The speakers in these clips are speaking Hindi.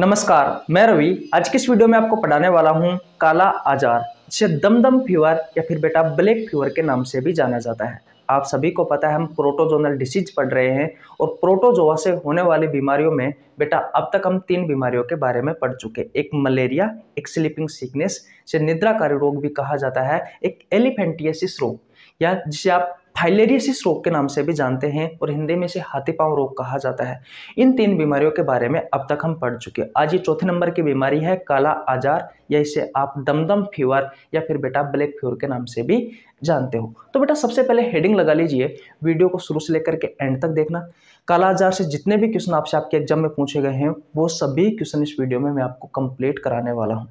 नमस्कार, मैं रवि। आज की इस वीडियो में आपको पढ़ाने वाला हूँ काला आजार, जिसे दमदम फीवर या फिर बेटा ब्लैक फीवर के नाम से भी जाना जाता है। आप सभी को पता है हम प्रोटोजोनल डिसीज पढ़ रहे हैं, और प्रोटोजोआ से होने वाली बीमारियों में बेटा अब तक हम 3 बीमारियों के बारे में पढ़ चुके। एक मलेरिया, एक स्लीपिंग सिकनेस जिसे निद्राकारी रोग भी कहा जाता है, एक एलिफेंटियासिस रोग या जिसे आप फाइलेरियासिस रोग के नाम से भी जानते हैं और हिंदी में इसे हाथी पांव रोग कहा जाता है। इन 3 बीमारियों के बारे में अब तक हम पढ़ चुके हैं। आज ये चौथे नंबर की बीमारी है काला आजार, या इसे आप दमदम फीवर या फिर बेटा ब्लैक फीवर के नाम से भी जानते हो। तो बेटा सबसे पहले हेडिंग लगा लीजिए, वीडियो को शुरू से लेकर के एंड तक देखना। काला आजार से जितने भी क्वेश्चन आपसे आपके एग्जाम में पूछे गए हैं, वो सभी क्वेश्चन इस वीडियो में मैं आपको कंप्लीट कराने वाला हूँ।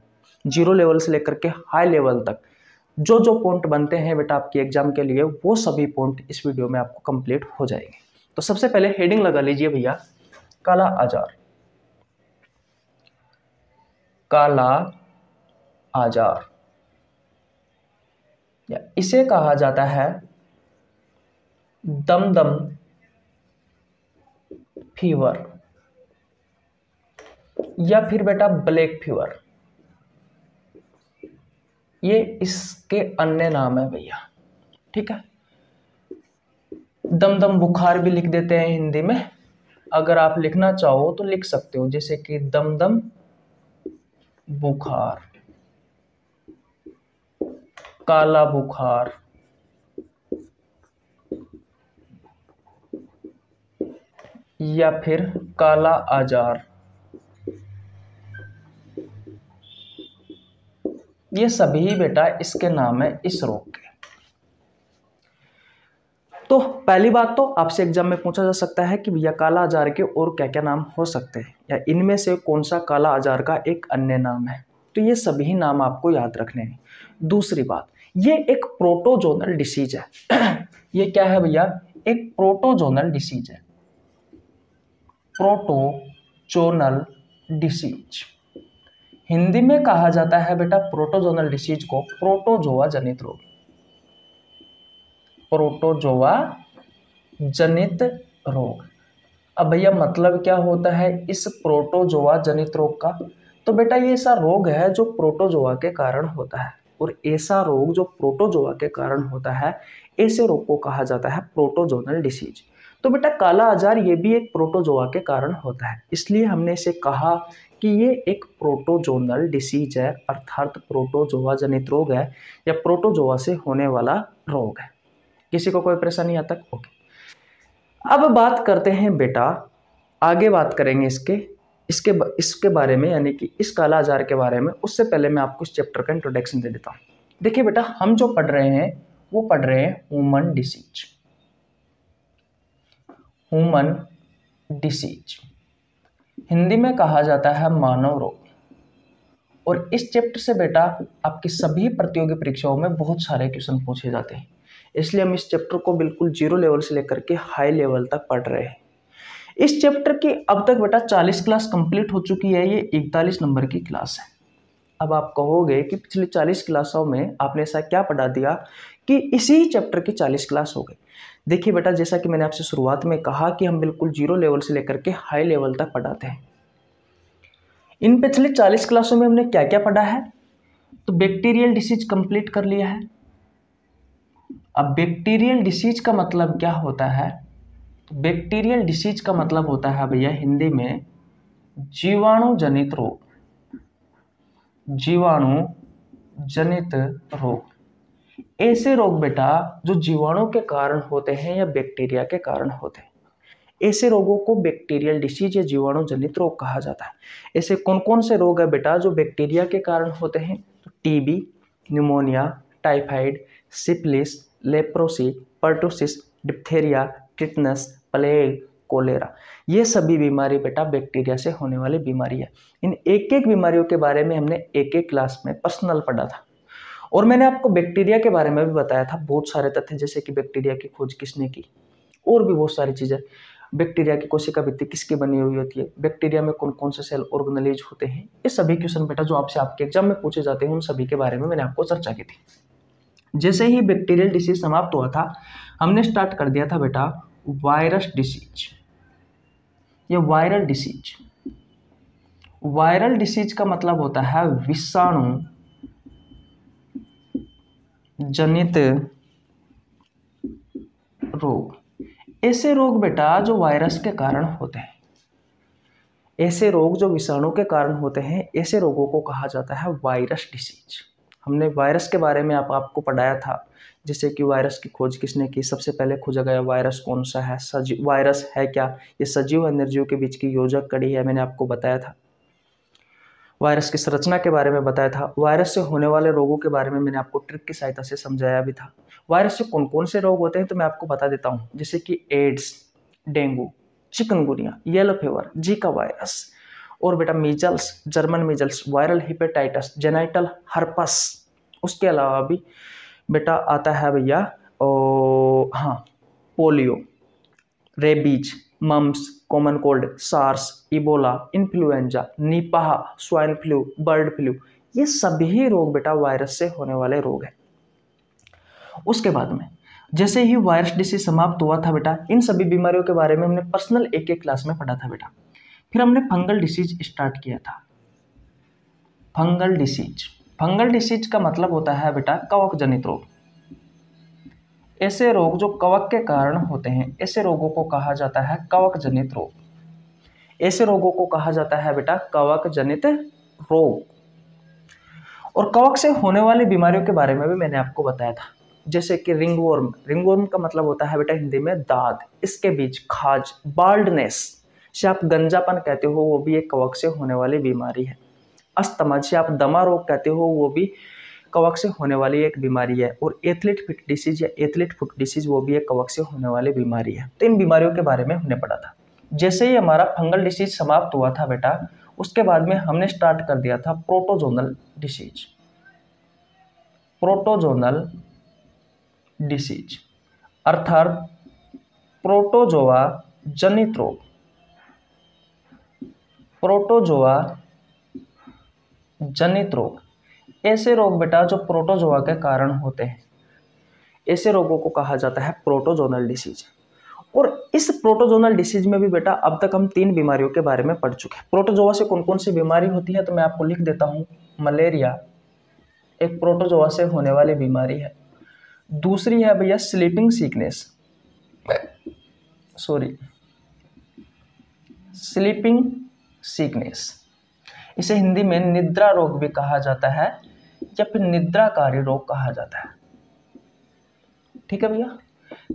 0 लेवल से लेकर के हाई लेवल तक जो पॉइंट बनते हैं बेटा आपके एग्जाम के लिए, वो सभी पॉइंट इस वीडियो में आपको कंप्लीट हो जाएंगे। तो सबसे पहले हेडिंग लगा लीजिए भैया, काला आजार। काला आजार या इसे कहा जाता है दमदम फीवर या फिर बेटा ब्लैक फीवर, ये इसके अन्य नाम है भैया। ठीक है, दमदम बुखार भी लिख देते हैं हिंदी में, अगर आप लिखना चाहो तो लिख सकते हो, जैसे कि दमदम बुखार, काला बुखार, या फिर काला आजार, ये सभी बेटा इसके नाम है इस रोग के। तो पहली बात तो आपसे एग्जाम में पूछा जा सकता है कि भैया काला आजार के और क्या क्या नाम हो सकते हैं, या इनमें से कौन सा काला आजार का एक अन्य नाम है। तो ये सभी नाम आपको याद रखने हैं। दूसरी बात, ये एक प्रोटोजोनल डिसीज है। ये क्या है भैया? एक प्रोटोजोनल डिसीज है, प्रोटोजोनल डिसीज। हिंदी में कहा जाता है बेटा प्रोटोजोनल डिसीज को प्रोटोजोआ जनित रोग, प्रोटोजोआ जनित रोग। अब भैया मतलब क्या होता है इस प्रोटोजोआ जनित रोग का? तो बेटा ये ऐसा रोग है जो प्रोटोजोआ के कारण होता है, और ऐसा रोग जो प्रोटोजोआ के कारण होता है, ऐसे रोग को कहा जाता है प्रोटोजोनल डिसीज। तो बेटा काला आजार ये भी एक प्रोटोजोआ के कारण होता है, इसलिए हमने इसे कहा कि ये एक प्रोटोजोनल डिसीज है, अर्थात प्रोटोजोआ जनित रोग है या प्रोटोजोआ से होने वाला रोग है। किसी को कोई परेशानी यहाँ तक? ओके। अब बात करते हैं बेटा, आगे बात करेंगे इसके बारे में, यानी कि इस काला आजार के बारे में। उससे पहले मैं आपको इस चैप्टर का इंट्रोडक्शन दे देता हूँ। देखिए बेटा, हम जो पढ़ रहे हैं वो पढ़ रहे हैं human disease, human disease Hindi में कहा जाता है मानव रोग। और इस चैप्टर से बेटा आपकी सभी प्रतियोगी परीक्षाओं में बहुत सारे क्वेश्चन पूछे जाते हैं, इसलिए हम इस चैप्टर को बिल्कुल 0 लेवल से लेकर के हाई लेवल तक पढ़ रहे हैं। इस चैप्टर की अब तक बेटा 40 क्लास कंप्लीट हो चुकी है, ये 41 नंबर की क्लास है। अब आप कहोगे कि पिछले 40 क्लासों में आपने ऐसा क्या पढ़ा दिया कि इसी चैप्टर की 40 क्लास हो गई। देखिए बेटा, जैसा कि मैंने आपसे शुरुआत में कहा कि हम बिल्कुल 0 लेवल से लेकर के हाई लेवल तक पढ़ाते हैं। इन पिछले 40 क्लासों में हमने क्या क्या पढ़ा है? तो बैक्टीरियल डिसीज कंप्लीट कर लिया है। अब बैक्टीरियल डिसीज का मतलब क्या होता है? तो बैक्टीरियल डिसीज का मतलब होता है भैया हिंदी में जीवाणु जनित रोग, जीवाणु जनित रोग। ऐसे रोग बेटा जो जीवाणु के कारण होते हैं या बैक्टीरिया के कारण होते हैं, ऐसे रोगों को बैक्टीरियल डिसीज या जीवाणु जनित रोग कहा जाता है। ऐसे कौन कौन से रोग है बेटा जो बैक्टीरिया के कारण होते हैं? तो TB, pneumonia, typhoid, syphilis, leprosy, pertussis, diphtheria, tetanus, plague, cholera, ये सभी बीमारी बेटा बैक्टीरिया से होने वाली बीमारी है। इन एक एक बीमारियों के बारे में हमने एक एक क्लास में पर्सनल पढ़ा था, और मैंने आपको बैक्टीरिया के बारे में भी बताया था बहुत सारे तथ्य, जैसे कि बैक्टीरिया की खोज किसने की, और भी बहुत सारी चीज़ें। बैक्टीरिया की कोशिका भित्ति किसकी बनी हुई होती है, बैक्टीरिया में कौन कौन से सेल ऑर्गेनेलिज होते हैं, ये सभी क्वेश्चन बेटा जो आपसे आपके एग्जाम में पूछे जाते हैं, उन सभी के बारे में मैंने आपको चर्चा की थी। जैसे ही बैक्टीरियल डिसीज समाप्त हुआ था, हमने स्टार्ट कर दिया था बेटा वायरस डिसीज या वायरल डिसीज। वायरल डिसीज का मतलब होता है विषाणु जनित रोग। ऐसे रोग बेटा जो वायरस के कारण होते हैं, ऐसे रोग जो विषाणु के कारण होते हैं, ऐसे रोगों को कहा जाता है वायरस डिसीज। हमने वायरस के बारे में आपको पढ़ाया था, जैसे कि वायरस की खोज किसने की, सबसे पहले खोजा गया वायरस कौन सा है, सजीव वायरस है क्या, ये सजीव और निर्जीव के बीच की योजक कड़ी है, मैंने आपको बताया था। वायरस की संरचना के बारे में बताया था। वायरस से होने वाले रोगों के बारे में मैंने आपको ट्रिक की सहायता से समझाया भी था। वायरस से कौन कौन से रोग होते हैं तो मैं आपको बता देता हूँ, जैसे कि AIDS, dengue, chikungunya, yellow fever, Zika virus, और बेटा measles, German measles, viral hepatitis, genital herpes. उसके अलावा भी बेटा आता है भैया polio, rabies, mumps, common cold, SARS, Ebola, influenza, Nipah, swine flu, bird flu, ये सभी रोग बेटा वायरस से होने वाले रोग हैं। उसके बाद में जैसे ही वायरस डिसीज समाप्त हुआ था बेटा, इन सभी बीमारियों के बारे में हमने पर्सनल एक एक क्लास में पढ़ा था बेटा। फिर हमने फंगल डिसीज स्टार्ट किया था। फंगल डिसीज, फंगल डिसीज का मतलब होता है बेटा कवक जनित रोग। ऐसे रोग जो कवक के कारण होते हैं, ऐसे रोगों को कहा जाता है कवक जनित रोग। ऐसे रोगों को कहा जाता है बेटा कवक जनित रोग। और कवक से होने वाली बीमारियों के बारे में भी मैंने आपको बताया था, जैसे कि रिंगवर्म। रिंगवर्म का मतलब होता है बेटा हिंदी में दाद, इसके बीच, खाज, बाल्डनेस जिसे आप गंजापन कहते हो, वो भी एक कवक से होने वाली बीमारी है। अस्थमा जिसे आप दमा रोग कहते हो, वो भी कवक से होने वाली एक बीमारी है। और एथलीट फिट डिसीज या एथलीट फुट डिसीज, वो भी एक कवक से होने वाली बीमारी है। तो इन बीमारियों के बारे में हमने पढ़ा था। जैसे ही हमारा फंगल डिसीज समाप्त हुआ था बेटा, उसके बाद में हमने स्टार्ट कर दिया था प्रोटोजोनल डिसीज। प्रोटोजोनल डिसीज अर्थात प्रोटोजोआ जनित रोग। प्रोटोजोआ जनित रोग, ऐसे रोग बेटा जो प्रोटोजोआ के कारण होते हैं, ऐसे रोगों को कहा जाता है प्रोटोजोनल डिसीज। और इस प्रोटोजोनल डिसीज में भी बेटा अब तक हम 3 बीमारियों के बारे में पढ़ चुके हैं। प्रोटोजोआ से कौन कौन सी बीमारी होती है तो मैं आपको लिख देता हूँ। मलेरिया एक प्रोटोजोआ से होने वाली बीमारी है। दूसरी है भैया स्लीपिंग सिकनेस, स्लीपिंग सिकनेस, इसे हिंदी में निद्रा रोग भी कहा जाता है या फिर निद्राकारी रोग कहा जाता है, ठीक है भैया।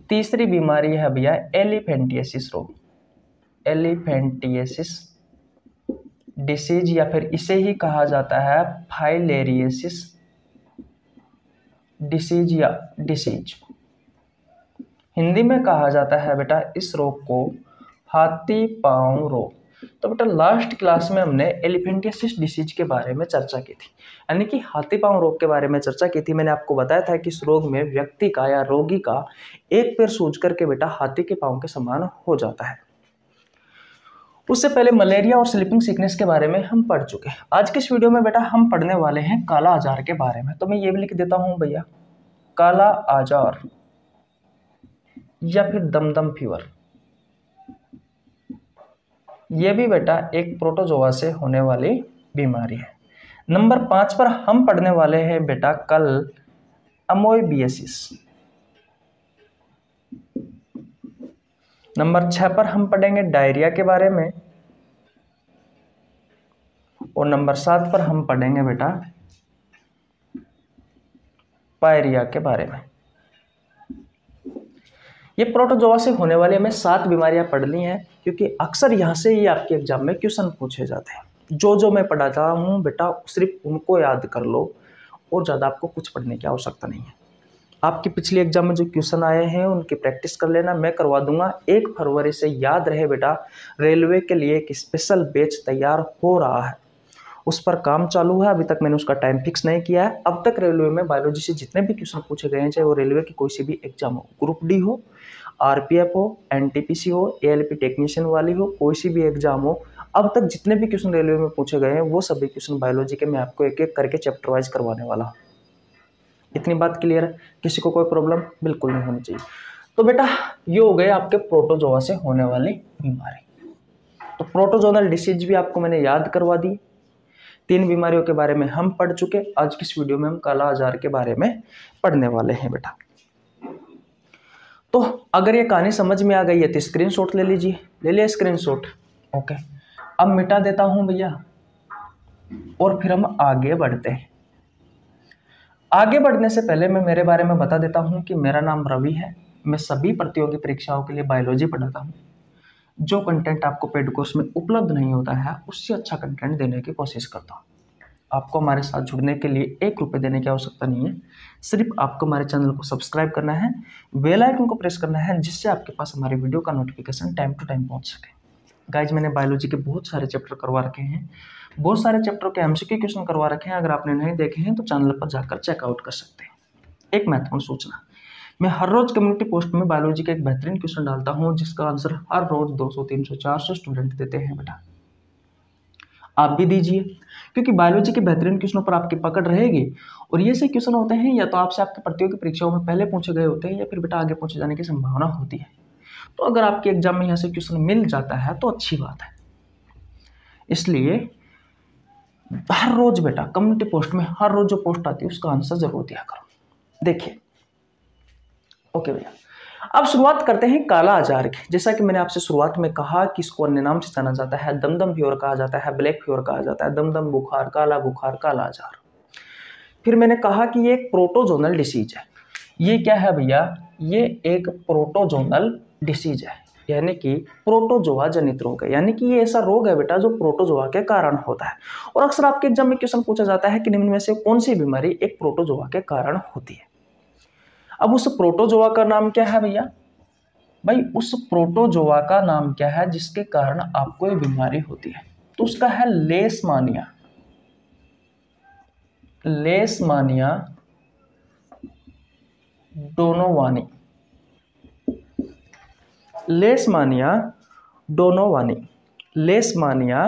तीसरी बीमारी है भैया एलिफेंटियासिस रोग, एलिफेंटियासिस डिसीज या फिर इसे ही कहा जाता है फाइलेरियासिस डिसीज या डिसीज। हिंदी में कहा जाता है बेटा इस रोग को हाथी पांव रोग। तो बेटा लास्ट क्लास में हमने एलिफेंटियासिस डिसीज के बारे में चर्चा की थी, यानी कि हाथी पांव रोग के बारे में चर्चा की थी। मैंने आपको बताया था कि इस रोग में व्यक्ति का या रोगी का एक पैर सूज करके बेटा हाथी के पांव के समान हो जाता है। उससे पहले मलेरिया और स्लीपिंग सिकनेस के बारे में हम पढ़ चुके हैं। आज के इस वीडियो में बेटा हम पढ़ने वाले हैं काला आजार के बारे में। तो मैं ये भी लिख देता हूँ भैया काला आजार या फिर दमदम फीवर, यह भी बेटा एक प्रोटोजोआ से होने वाली बीमारी है। नंबर 5 पर हम पढ़ने वाले हैं बेटा कल अमोइबियसिस। नंबर 6 पर हम पढ़ेंगे डायरिया के बारे में, और नंबर 7 पर हम पढ़ेंगे बेटा पायरिया के बारे में। ये प्रोटोजोआ से होने वाली हमें 7 बीमारियां पढ़ ली हैं, क्योंकि अक्सर यहाँ से ही आपके एग्जाम में क्वेश्चन पूछे जाते हैं। जो मैं पढ़ाता हूँ बेटा सिर्फ उनको याद कर लो, और ज़्यादा आपको कुछ पढ़ने की आवश्यकता नहीं है। आपके पिछले एग्जाम में जो क्वेश्चन आए हैं उनकी प्रैक्टिस कर लेना, मैं करवा दूंगा। 1 फरवरी से याद रहे बेटा रेलवे के लिए एक स्पेशल बैच तैयार हो रहा है, उस पर काम चालू है। अभी तक मैंने उसका टाइम फिक्स नहीं किया है। अब तक रेलवे में बायोलॉजी से जितने भी क्वेश्चन पूछे गए हैं, चाहे वो रेलवे की कोई सी भी एग्जाम हो, ग्रुप डी हो, आरपीएफ हो, एनटीपीसी हो, एएलपी टेक्नीशियन वाली हो, कोई सी भी एग्जाम हो, अब तक जितने भी क्वेश्चन रेलवे में पूछे गए हैं वो सभी क्वेश्चन बायोलॉजी के मैं आपको एक एक करके चैप्टर वाइज करवाने वाला हूँ। इतनी बात क्लियर है, किसी को कोई प्रॉब्लम बिल्कुल नहीं होनी चाहिए। तो बेटा ये हो गए आपके प्रोटोजोआ से होने वाली बीमारी। तो प्रोटोजोनल डिसीज भी आपको मैंने याद करवा दी। 3 बीमारियों के बारे में हम पढ़ चुके, आज की इस वीडियो में हम काला आजार के बारे में पढ़ने वाले हैं बेटा। तो अगर ये कहानी समझ में आ गई है तो स्क्रीनशॉट ले लीजिए, ले लिया स्क्रीनशॉट, ओके। अब मिटा देता हूं भैया और फिर हम आगे बढ़ते हैं। आगे बढ़ने से पहले मैं मेरे बारे में बता देता हूं कि मेरा नाम रवि है। मैं सभी प्रतियोगी परीक्षाओं के लिए बायोलॉजी पढ़ाता हूँ। जो कंटेंट आपको पेड कोर्स में उपलब्ध नहीं होता है उससे अच्छा कंटेंट देने की कोशिश करता हूँ। आपको हमारे साथ जुड़ने के लिए ₹1 देने की आवश्यकता नहीं है, सिर्फ आपको हमारे चैनल को सब्सक्राइब करना है, बेल आइकन को प्रेस करना है, जिससे आपके पास हमारे वीडियो का नोटिफिकेशन टाइम टू टाइम पहुँच सके। गाइज मैंने बायोलॉजी के बहुत सारे चैप्टर करवा रखे हैं, बहुत सारे चैप्टर के MCQ क्वेश्चन करवा रखे हैं। अगर आपने नहीं देखे हैं तो चैनल पर जाकर चेकआउट कर सकते हैं। एक महत्वपूर्ण सूचना, मैं हर रोज कम्युनिटी पोस्ट में बायोलॉजी का एक बेहतरीन क्वेश्चन डालता हूं, जिसका आंसर हर रोज 200, 300, 400 स्टूडेंट देते हैं बेटा। आप भी दीजिए, क्योंकि बायोलॉजी के बेहतरीन क्वेश्चनों पर आपकी पकड़ रहेगी। और ये से क्वेश्चन होते हैं या तो आपसे आपके प्रतियोगी परीक्षाओं में पहले पूछे गए होते हैं या फिर बेटा आगे पूछे जाने की संभावना होती है। तो अगर आपके एग्जाम में यहाँ से क्वेश्चन मिल जाता है तो अच्छी बात है। इसलिए हर रोज बेटा कम्युनिटी पोस्ट में हर रोज जो पोस्ट आती है उसका आंसर जरूर दिया करो। देखिए ओके भैया, अब शुरुआत करते हैं काला आजार की। जैसा कि मैंने आपसे शुरुआत में कहा कि इसको अन्य नाम से जाना जाता है, दमदम फीवर कहा जाता है, ब्लैक फीवर कहा जाता है, दमदम बुखार, काला आजार। फिर मैंने कहा कि ये एक प्रोटोजोनल डिसीज है। ये क्या है भैया? ये एक प्रोटोजोनल डिसीज है, यानी कि प्रोटोजोआ जनित रोग है। यानी कि ये ऐसा रोग है बेटा जो प्रोटोजोआ के कारण होता है। और अक्सर आपके एग्जाम में क्वेश्चन पूछा जाता है कि निम्न में से कौन सी बीमारी एक प्रोटोजोआ के कारण होती है। अब उस प्रोटोजोआ का नाम क्या है भैया? भाई उस प्रोटोजोआ का नाम क्या है जिसके कारण आपको ये बीमारी होती है? तो उसका है Leishmania. Leishmania donovani, Leishmania donovani, Leishmania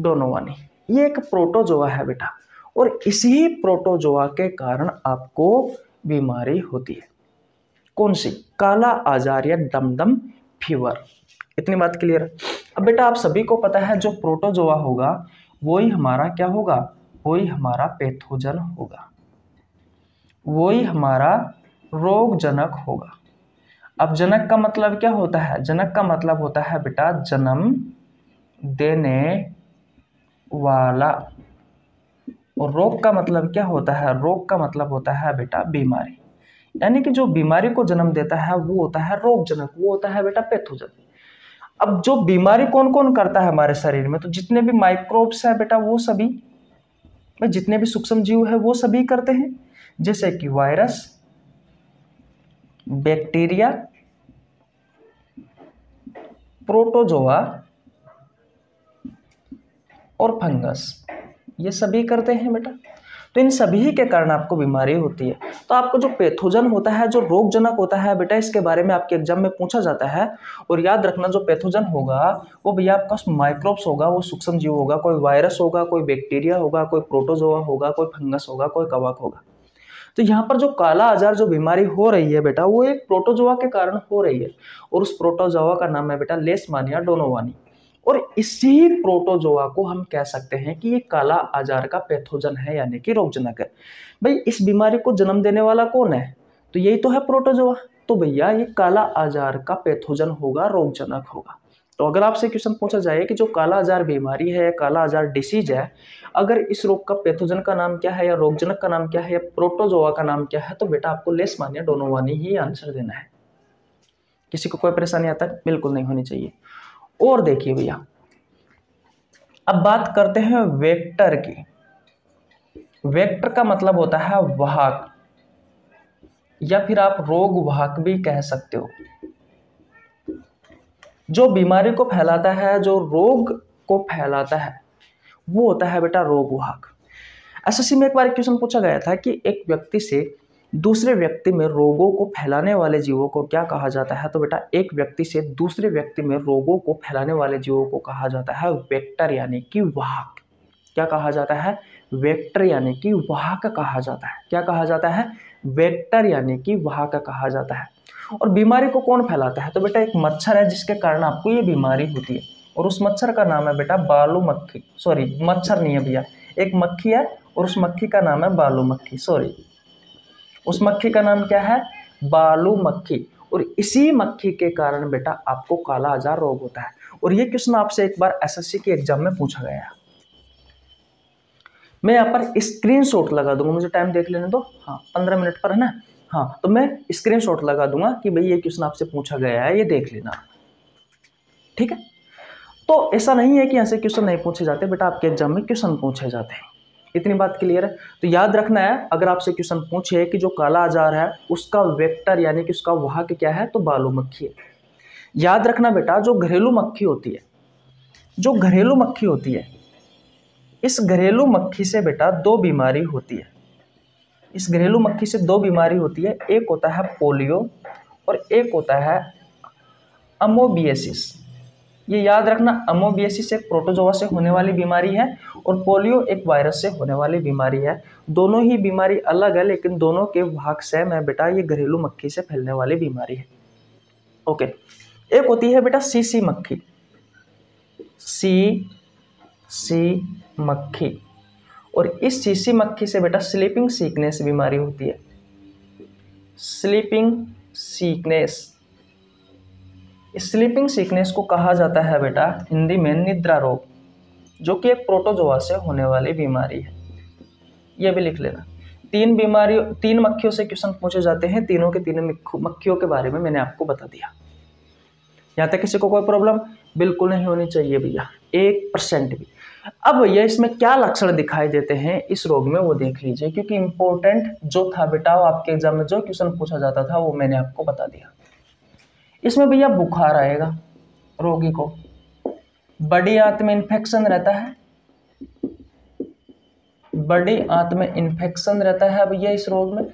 donovani. ये एक प्रोटोजोआ है बेटा और इसी प्रोटोजोआ के कारण आपको बीमारी होती है। कौन सी? काला आजार या दमदम फीवर। इतनी बात क्लियर है। अब बेटा आप सभी को पता है जो प्रोटोजोआ होगा वही हमारा क्या होगा? वही हमारा पैथोजन होगा, वही हमारा रोगजनक होगा। अब जनक का मतलब क्या होता है? जनक का मतलब होता है बेटा जन्म देने वाला, और रोग का मतलब क्या होता है? रोग का मतलब होता है बेटा बीमारी, यानी कि जो बीमारी को जन्म देता है वो होता है रोगजनक, वो होता है बेटा पैथोजन। अब जो बीमारी कौन कौन करता है हमारे शरीर में? तो जितने भी माइक्रोब्स है बेटा वो सभी, जितने भी सूक्ष्म जीव है वो सभी करते हैं, जैसे कि वायरस, बैक्टीरिया, प्रोटोजोआ और फंगस, ये सभी करते हैं बेटा। तो इन सभी के कारण आपको बीमारी होती है। तो आपको जो पैथोजन होता है, जो रोगजनक होता है बेटा, इसके बारे में आपके एग्जाम में पूछा जाता है। और याद रखना जो पैथोजन होगा वो भैया आपका माइक्रोब्स होगा, वो सूक्ष्म जीव होगा, कोई वायरस होगा, कोई बैक्टीरिया होगा, कोई प्रोटोजोआ होगा, कोई फंगस होगा, कोई कवक होगा। तो यहाँ पर जो काला आजार जो बीमारी हो रही है बेटा वो एक प्रोटोजोआ के कारण हो रही है, और उस प्रोटोजोआ का नाम है बेटा लेशमानिया डोनोवानी। और इसी प्रोटोजोआ को हम कह सकते हैं कि ये काला आजार का पैथोजन है, यानी कि रोगजनक है। भाई इस बीमारी को जन्म देने वाला कौन है? तो यही तो है प्रोटोजोआ। तो भैया ये काला आजार का पैथोजन होगा, रोगजनक होगा। तो अगर आपसे क्वेश्चन पूछा जाए कि जो काला आजार बीमारी है, काला आजार डिसीज है, अगर इस रोग का पैथोजन का नाम क्या है या रोगजनक का नाम क्या है या प्रोटोजोआ का नाम क्या है, तो बेटा आपको लेशमानिया डोनोवानी ही आंसर देना है। किसी को कोई परेशानी आता है? बिल्कुल नहीं होनी चाहिए। और देखिए भैया अब बात करते हैं वेक्टर की। वेक्टर का मतलब होता है वाहक, या फिर आप रोग वाहक भी कह सकते हो। जो बीमारी को फैलाता है, जो रोग को फैलाता है, वो होता है बेटा रोग वाहक। एसएससी में एक बार क्वेश्चन पूछा गया था कि एक व्यक्ति से दूसरे व्यक्ति में रोगों को फैलाने वाले जीवों को क्या कहा जाता है? तो बेटा एक व्यक्ति से दूसरे व्यक्ति में रोगों को फैलाने वाले जीवों को कहा जाता है वेक्टर, यानी कि वाहक। क्या कहा जाता है? वेक्टर यानी कि वाहक कहा जाता है। क्या कहा जाता है? वेक्टर यानी कि वाहक कहा जाता है। और बीमारी को कौन फैलाता है? तो बेटा एक मच्छर है जिसके कारण आपको ये बीमारी होती है। और उस मच्छर का नाम है बेटा बालू मक्खी। सॉरी मच्छर नहीं है भैया, एक मक्खी है और उस मक्खी का नाम है बालू मक्खी। सॉरी उस मक्खी का नाम क्या है? बालू मक्खी। और इसी मक्खी के कारण बेटा आपको काला आजार रोग होता है। और ये क्वेश्चन आपसे एक बार एसएससी के एग्जाम में पूछा गया है। मैं यहाँ पर स्क्रीनशॉट लगा दूंगा, मुझे टाइम देख लेने दो। हाँ 15 मिनट पर है ना। हाँ तो मैं स्क्रीनशॉट लगा दूंगा कि भाई ये क्वेश्चन आपसे पूछा गया है, ये देख लेना, ठीक है। तो ऐसा नहीं है कि ऐसे क्वेश्चन नहीं पूछे जाते बेटा, आपके एग्जाम में क्वेश्चन पूछे जाते हैं। इतनी बात क्लियर है? तो याद रखना है, अगर आपसे क्वेश्चन पूछे कि जो काला आजार है उसका वेक्टर यानी कि उसका वाहक क्या है, तो बालू मक्खी है। याद रखना बेटा जो घरेलू मक्खी होती है, जो घरेलू मक्खी होती है, इस घरेलू मक्खी से बेटा दो बीमारी होती है। इस घरेलू मक्खी से दो बीमारी होती है, एक होता है पोलियो और एक होता है अमोबियसिस। ये याद रखना, अमोबियसिस एक प्रोटोजोआ से होने वाली बीमारी है और पोलियो एक वायरस से होने वाली बीमारी है। दोनों ही बीमारी अलग है लेकिन दोनों के भाग सेम है बेटा, ये घरेलू मक्खी से फैलने वाली बीमारी है। ओके, एक होती है बेटा सीसी मक्खी, सीसी मक्खी, और इस सीसी मक्खी से बेटा स्लीपिंग सिकनेस बीमारी होती है। स्लीपिंग सिकनेस, स्लीपिंग सिकनेस को कहा जाता है बेटा हिंदी में निद्रा रोग, जो कि एक प्रोटोजोआ से होने वाली बीमारी है। यह भी लिख लेना। तीन मक्खियों से क्वेश्चन पूछे जाते हैं, तीनों के तीनों मक्खियों के बारे में मैंने आपको बता दिया। यहाँ तक किसी को कोई प्रॉब्लम बिल्कुल नहीं होनी चाहिए भैया, 1% भी। अब भैया इसमें क्या लक्षण दिखाई देते हैं इस रोग में वो देख लीजिए, क्योंकि इम्पोर्टेंट जो था बेटा वो आपके एग्जाम में जो क्वेश्चन पूछा जाता था वो मैंने आपको बता दिया। इसमें भैया बुखार आएगा, रोगी को बड़ी आंत में इन्फेक्शन रहता है, बड़ी आंत में इन्फेक्शन रहता है भैया। इस रोग में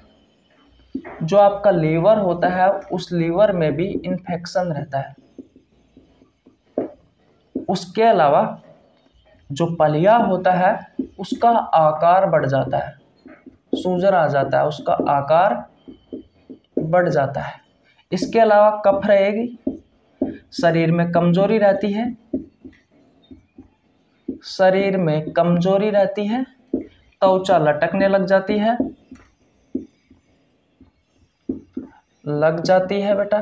जो आपका लीवर होता है उस लीवर में भी इन्फेक्शन रहता है। उसके अलावा जो पलिया होता है उसका आकार बढ़ जाता है, सूजन आ जाता है, उसका आकार बढ़ जाता है। इसके अलावा कफ रहेगी, शरीर में कमजोरी रहती है, शरीर में कमजोरी रहती है, त्वचा लटकने लग जाती है बेटा।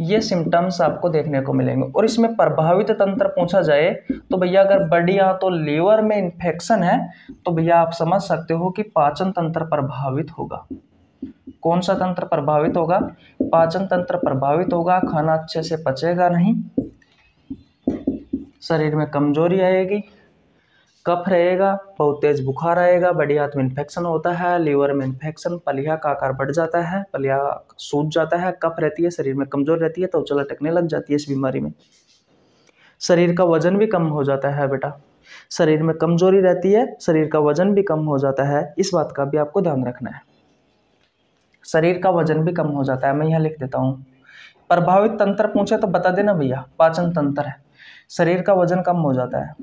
ये सिम्टम्स आपको देखने को मिलेंगे। और इसमें प्रभावित तंत्र पूछा जाए तो भैया अगर बड़ी आंत तो लीवर में इन्फेक्शन है तो भैया आप समझ सकते हो कि पाचन तंत्र प्रभावित होगा। कौन सा तंत्र प्रभावित होगा? पाचन तंत्र प्रभावित होगा, खाना अच्छे से पचेगा नहीं, शरीर में कमजोरी आएगी, कफ रहेगा, बहुत तेज बुखार आएगा, बड़ी आंत में इन्फेक्शन होता है, लीवर में इन्फेक्शन, पलिया का आकार बढ़ जाता है, पलिया सूज जाता है, कफ रहती है, शरीर में कमजोरी रहती है, त्वचा लटकने लग जाती है। इस बीमारी में शरीर का वजन भी कम हो जाता है बेटा, शरीर में कमजोरी रहती है, शरीर का वजन भी कम हो जाता है। इस बात का भी आपको ध्यान रखना है, शरीर का वजन भी कम हो जाता है। मैं यहाँ लिख देता हूँ। प्रभावित तंत्र पूछे तो बता देना भैया पाचन तंत्र है, शरीर का वजन कम हो जाता है,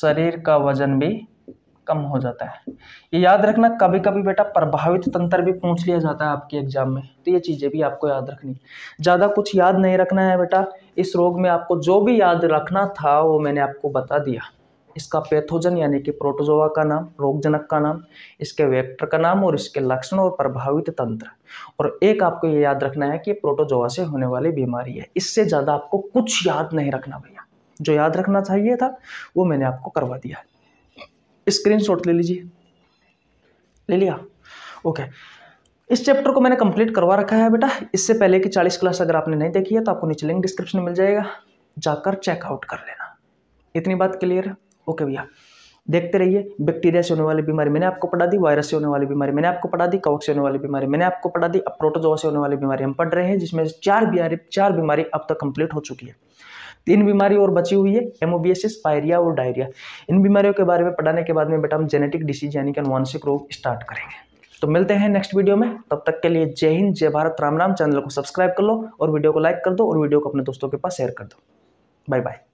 शरीर का वजन भी कम हो जाता है। ये याद रखना, कभी कभी बेटा प्रभावित तंत्र भी पूछ लिया जाता है आपके एग्जाम में, तो ये चीज़ें भी आपको याद रखनी। ज़्यादा कुछ याद नहीं रखना है बेटा, इस रोग में आपको जो भी याद रखना था वो मैंने आपको बता दिया। इसका पैथोजन यानी कि प्रोटोजोआ का नाम, रोगजनक का नाम, इसके वेक्टर का नाम और इसके लक्षण और प्रभावित तंत्र। और एक आपको ये याद रखना है कि प्रोटोजोआ से होने वाली बीमारी है। इससे ज़्यादा आपको कुछ याद नहीं रखना भैया, जो याद रखना चाहिए था वो मैंने आपको करवा दिया है। स्क्रीनशॉट ले लीजिए, ले लिया। ओके, इस चैप्टर को मैंने कंप्लीट करवा रखा है बेटा। इससे पहले की 40 क्लास अगर आपने नहीं देखी है तो आपको नीचे लिंक डिस्क्रिप्शन में मिल जाएगा, जाकर चेकआउट कर लेना। इतनी बात क्लियर है? ओके भैया, देखते रहिए। बैक्टीरिया से होने वाली बीमारी मैंने आपको पढ़ा दी, वायरस से होने वाली बीमारी मैंने आपको पढ़ा दी, कवक से होने वाली बीमारी मैंने आपको पढ़ा दी। अब प्रोटोजोआ से होने वाली बीमारी हम पढ़ रहे हैं, जिसमें चार बीमारी अब तक कंप्लीट हो चुकी है। 3 बीमारी और बची हुई है, एमोबियसिस, पायरिया और डायरिया। इन बीमारियों के बारे में पढ़ाने के बाद में बेटा हम जेनेटिक डिसीज यानी कि अनुवांशिक रोग स्टार्ट करेंगे। तो मिलते हैं नेक्स्ट वीडियो में, तब तक के लिए जय हिंद, जय भारत, राम राम। चैनल को सब्सक्राइब कर लो और वीडियो को लाइक कर दो और वीडियो को अपने दोस्तों के पास शेयर कर दो। Bye bye.